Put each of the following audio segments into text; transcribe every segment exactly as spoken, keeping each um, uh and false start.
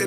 exactly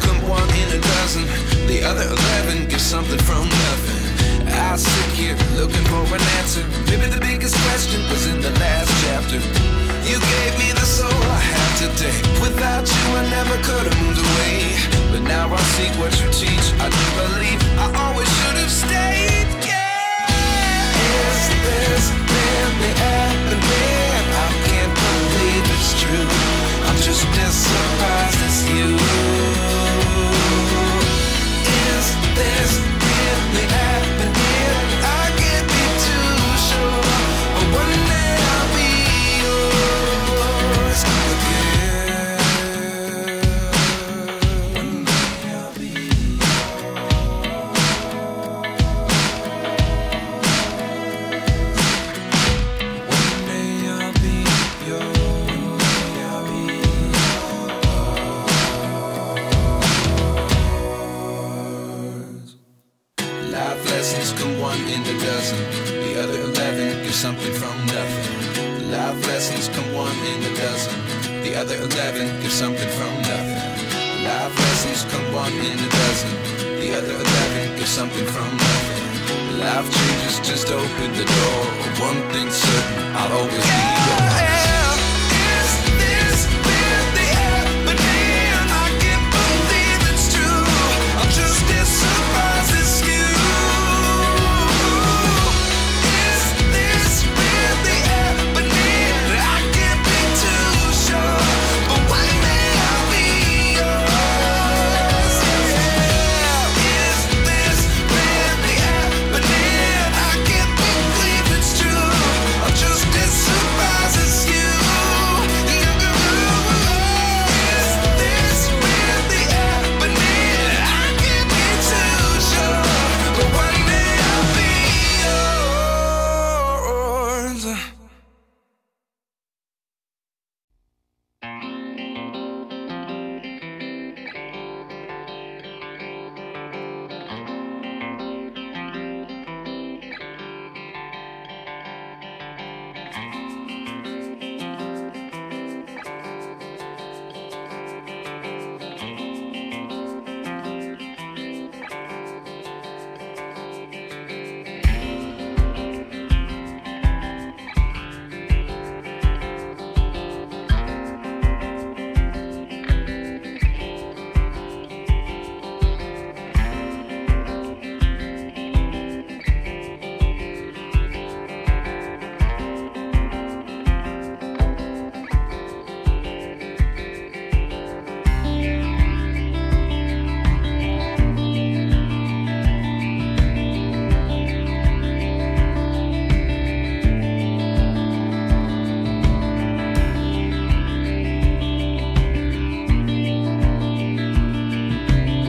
Come one in a dozen, the other eleven get something from nothing. I sit here looking for an answer. Maybe the biggest question was in the last chapter. You gave me the soul I have today. Without you I never could have moved away. But now I see what you teach. I do believe I always should have stayed. Yeah. Is this really happening? I can't believe it's true. I'm just as surprised as you. Life lessons come one in a dozen, the other eleven give something from nothing. Life lessons come one in a dozen, the other eleven give something from nothing. Life lessons come one in a dozen, the other eleven give something from nothing. Life changes just open the door. One thing's certain, I'll always